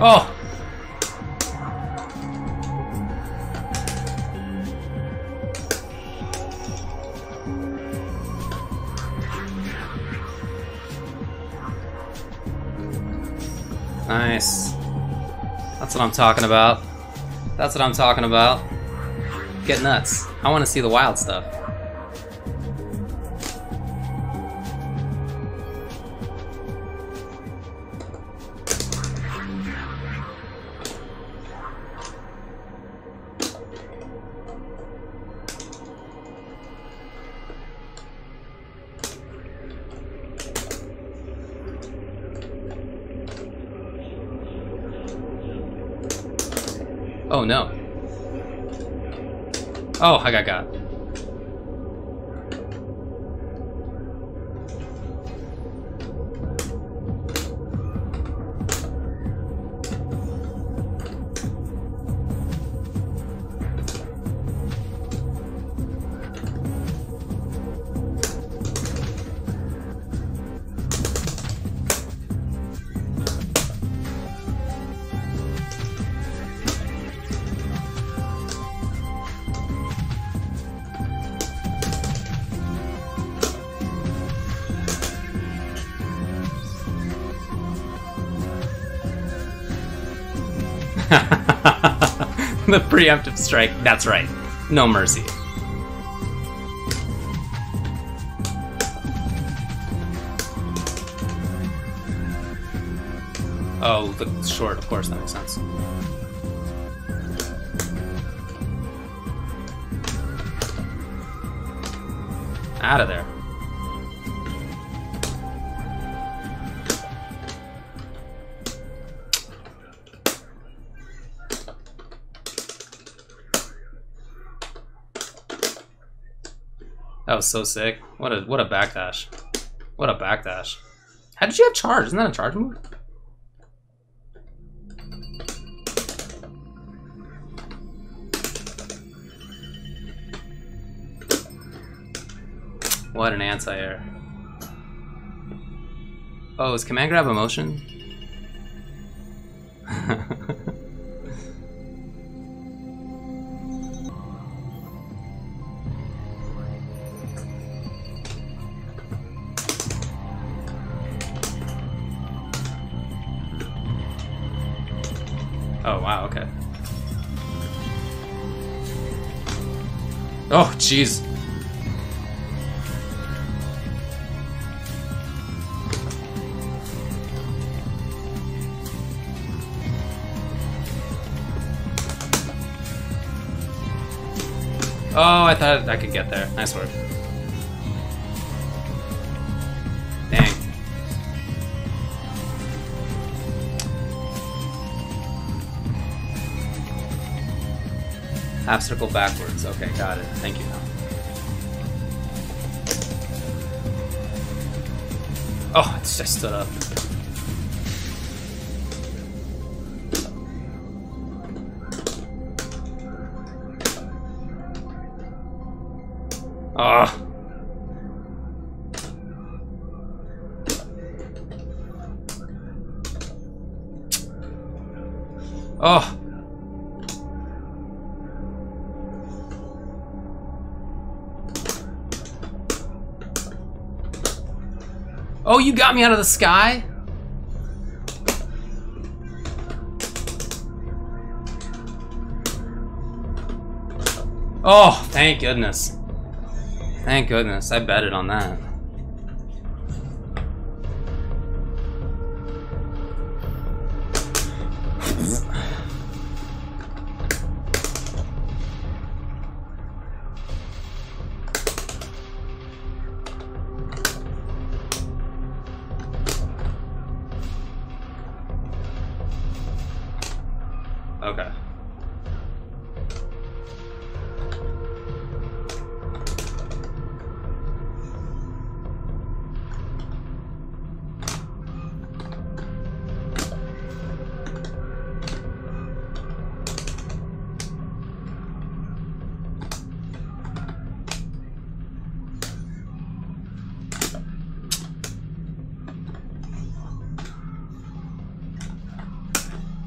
Oh! Nice. That's what I'm talking about. That's what I'm talking about. Get nuts. I want to see the wild stuff. Oh no. Oh, I got got. The preemptive strike, that's right. No mercy. Oh, the short, of course, that makes sense. Out of there. That was so sick. What a backdash. What a backdash. How did you have charge? Isn't that a charge move? What an anti-air. Oh, is command grab a motion? Oh, wow, okay. Oh, jeez. Oh, I thought I could get there. Nice work. Dang. Obstacle backwards. Okay, got it. Thank you. Oh, I just stood up. Ah. Oh. Oh, you got me out of the sky? Oh, thank goodness. Thank goodness, I betted on that. Okay.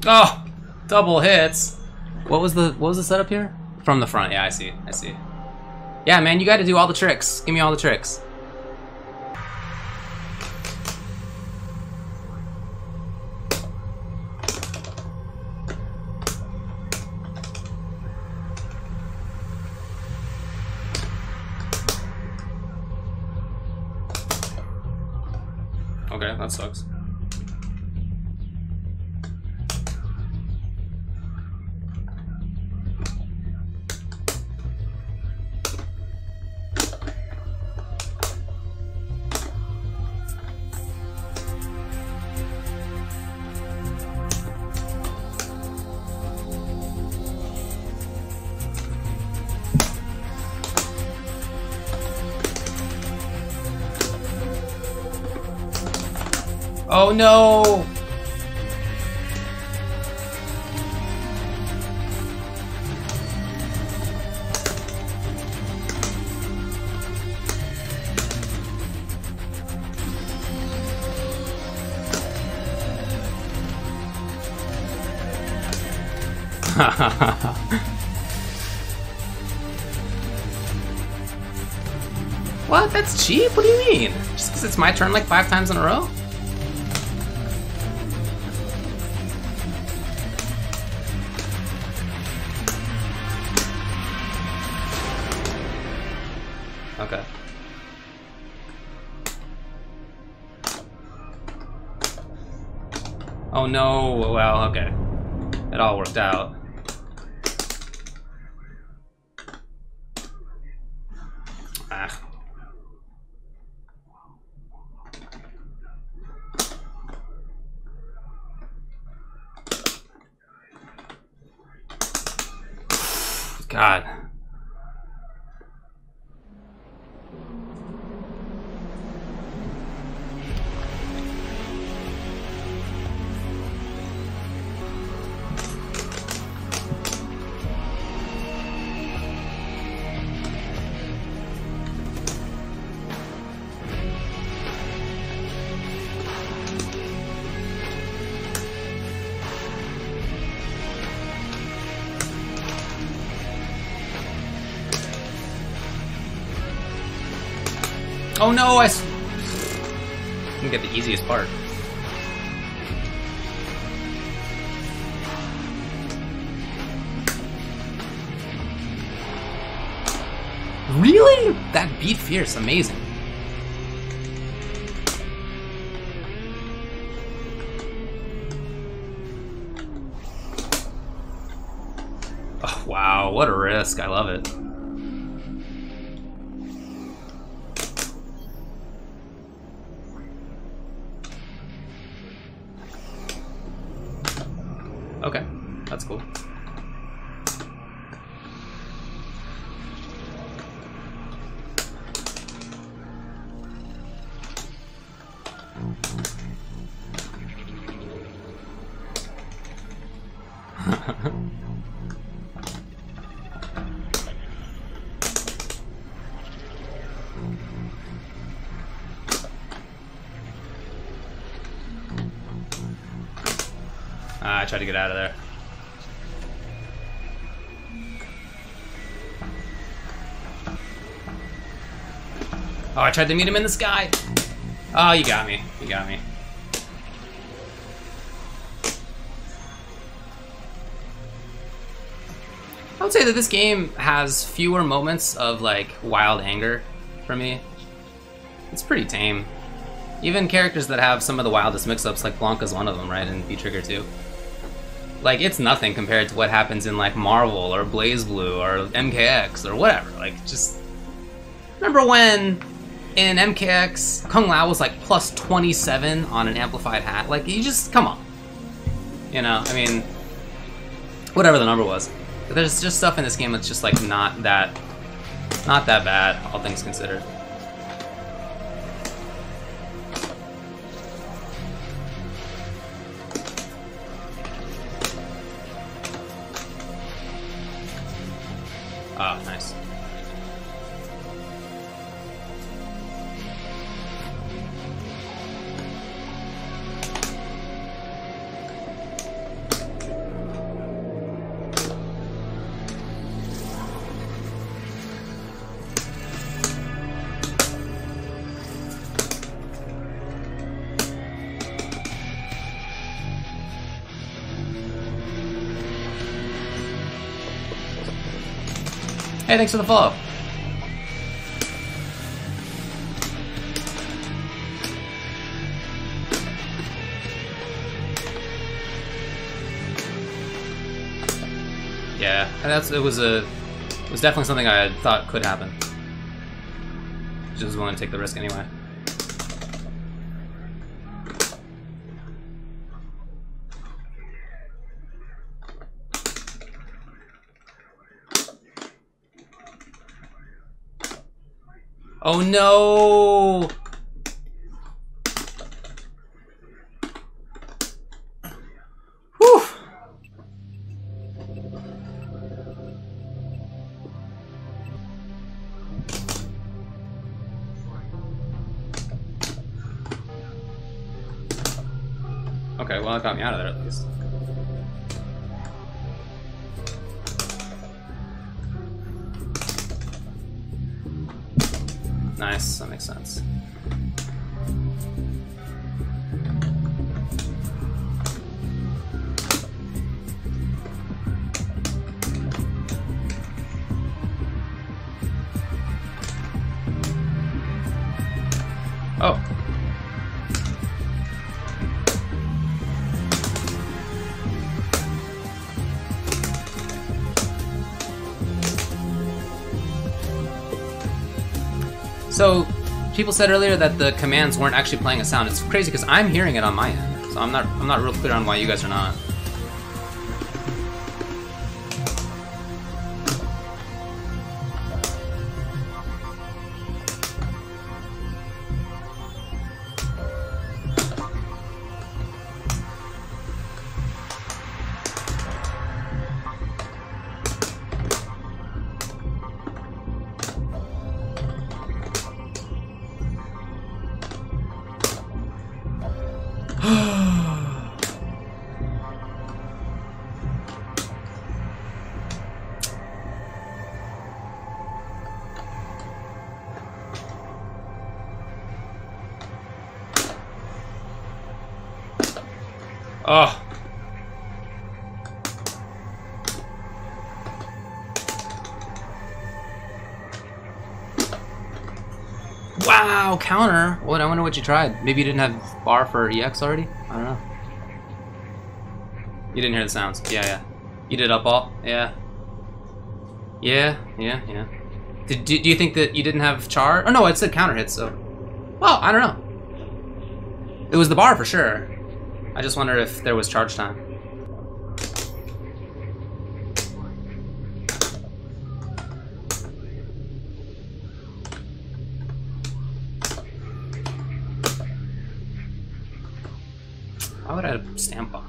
Oh, double hits. What was the setup here? From the front, yeah, I see. Yeah, man, you gotta do all the tricks. Give me all the tricks. Okay, that sucks. Oh no! What? That's cheap? What do you mean? Just because it's my turn like 5 times in a row? Okay. Oh no, well, okay. It all worked out. Ah. God. Oh no, I can get the easiest part. Really? That beat Fierce, amazing. Oh, wow, what a risk, I love it. Okay, that's cool. I tried to get out of there. Oh, I tried to meet him in the sky. Oh, you got me. You got me. I would say that this game has fewer moments of, like, wild anger for me. It's pretty tame. Even characters that have some of the wildest mix-ups, like Blanka's one of them, right, in V Trigger 2. Like, it's nothing compared to what happens in, like, Marvel or BlazBlue or MKX or whatever. Like, just... Remember when, in MKX, Kung Lao was, like, plus 27 on an amplified hat? Like, you just... Come on. You know, I mean... Whatever the number was. There's just stuff in this game that's just, like, not that bad, all things considered. Ah, nice. Hey, thanks for the follow. Yeah, and that's it was definitely something I had thought could happen. Just was willing to take the risk anyway. Oh no! Whew! Okay, well that got me out of there at least. Nice, that makes sense. Oh. So, people said earlier that the commands weren't actually playing a sound. It's crazy because I'm hearing it on my end, so I'm not real clear on why you guys are not. Oh. Wow, counter. What? I wonder what you tried. Maybe you didn't have bar for EX already? I don't know. You didn't hear the sounds. Yeah, yeah. You did up all? Yeah. Yeah, yeah, yeah. Do you think that you didn't have char? Oh no, it said counter hit, so. Well, I don't know. It was the bar for sure. I just wonder if there was charge time. Why would I have stamp block?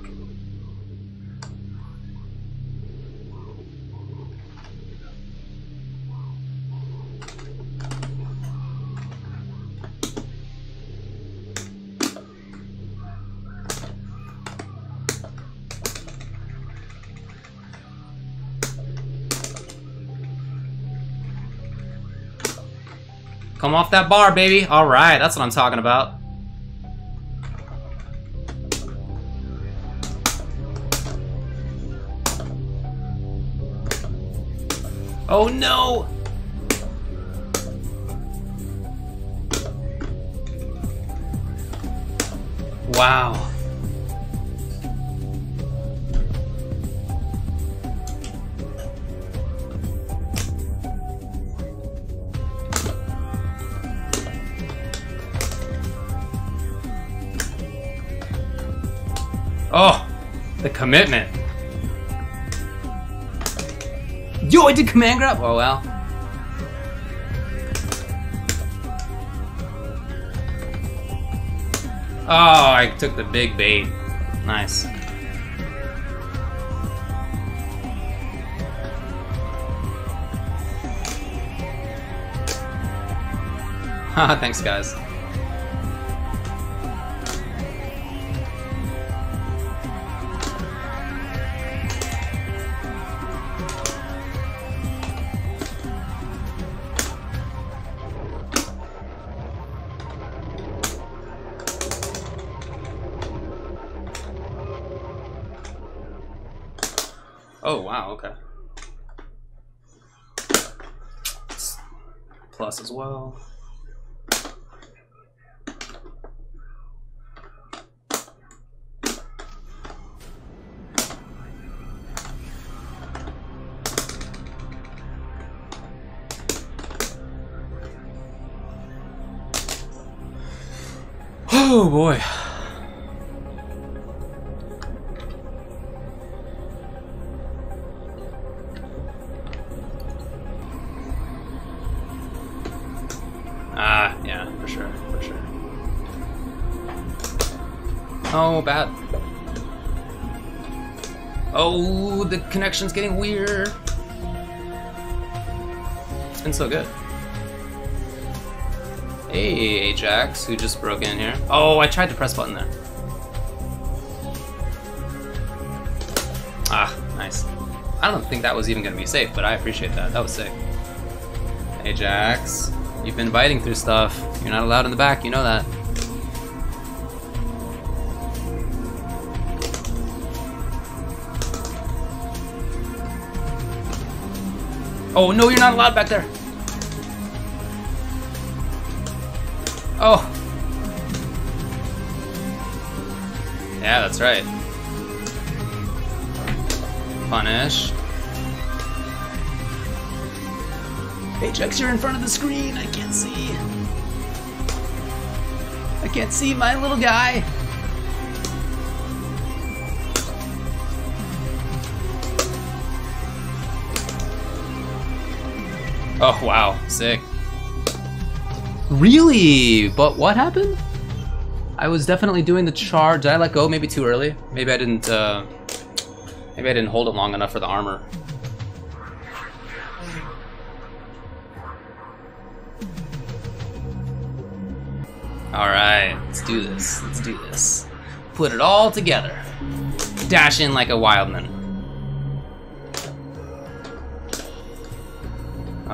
Come off that bar, baby. All right, that's what I'm talking about. Oh no! Wow. Oh, the commitment. Yo, I did command grab? Oh, well. Oh, I took the big bait. Nice. Haha, thanks, guys. Oh wow, okay. plus as well. Oh boy. Yeah, for sure, for sure. Oh, bad. Oh, the connection's getting weird. It's been so good. Hey, Ajax, who just broke in here. Oh, I tried to press button there. Ah, nice. I don't think that was even gonna be safe, but I appreciate that. That was sick. Ajax, you've been biting through stuff. You're not allowed in the back, you know that. Oh no, you're not allowed back there. Oh! Yeah, that's right. Punish. Ajax, you're in front of the screen! I can't see! I can't see my little guy! Oh, wow. Sick. Really? But what happened? I was definitely doing the charge. Did I let go maybe too early? Maybe I didn't hold it long enough for the armor. Alright, let's do this. Let's do this. Put it all together. Dash in like a wild man.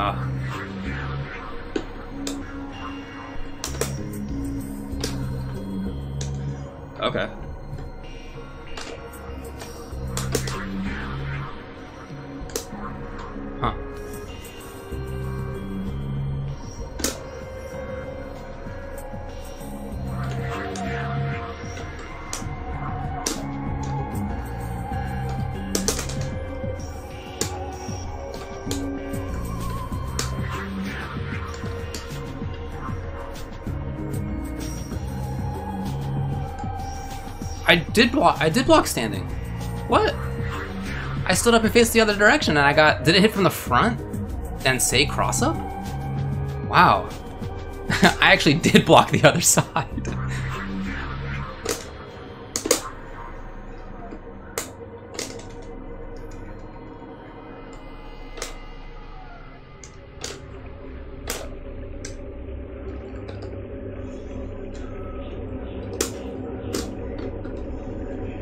Ah. Okay. Huh. I did block standing. What? I stood up and faced the other direction and I got, did it hit from the front and say cross up? Wow. I actually did block the other side.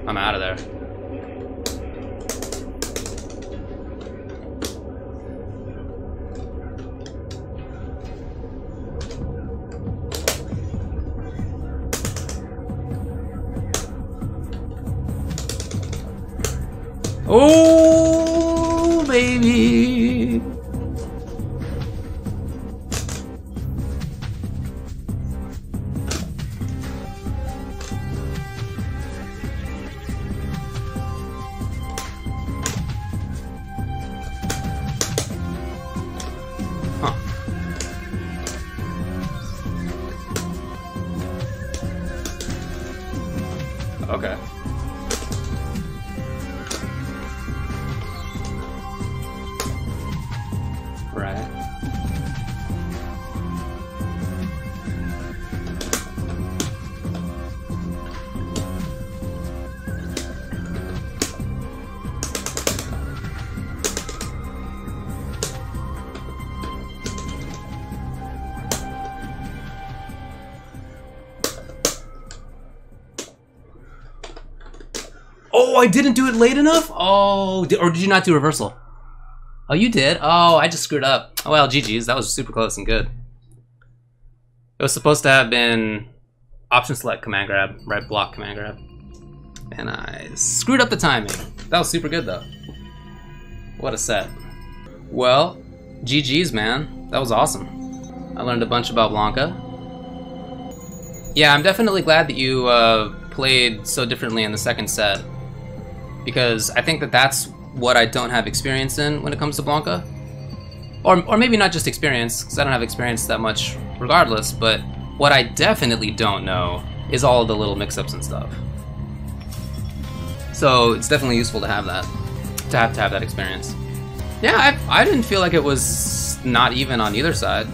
I'm out of there. Oh, baby. Okay. Right. Oh, I didn't do it late enough? Oh, or did you not do reversal? Oh, you did? Oh, I just screwed up. Oh, well, GG's. That was super close and good. It was supposed to have been option select, command grab, right block, command grab. And I screwed up the timing. That was super good, though. What a set. Well, GG's, man. That was awesome. I learned a bunch about Blanka. Yeah, I'm definitely glad that you played so differently in the second set, because I think that that's what I don't have experience in when it comes to Blanka. Or maybe not just experience, because I don't have experience that much regardless, but what I definitely don't know is all of the little mix-ups and stuff. So it's definitely useful to have that, to have that experience. Yeah, I didn't feel like it was not even on either side.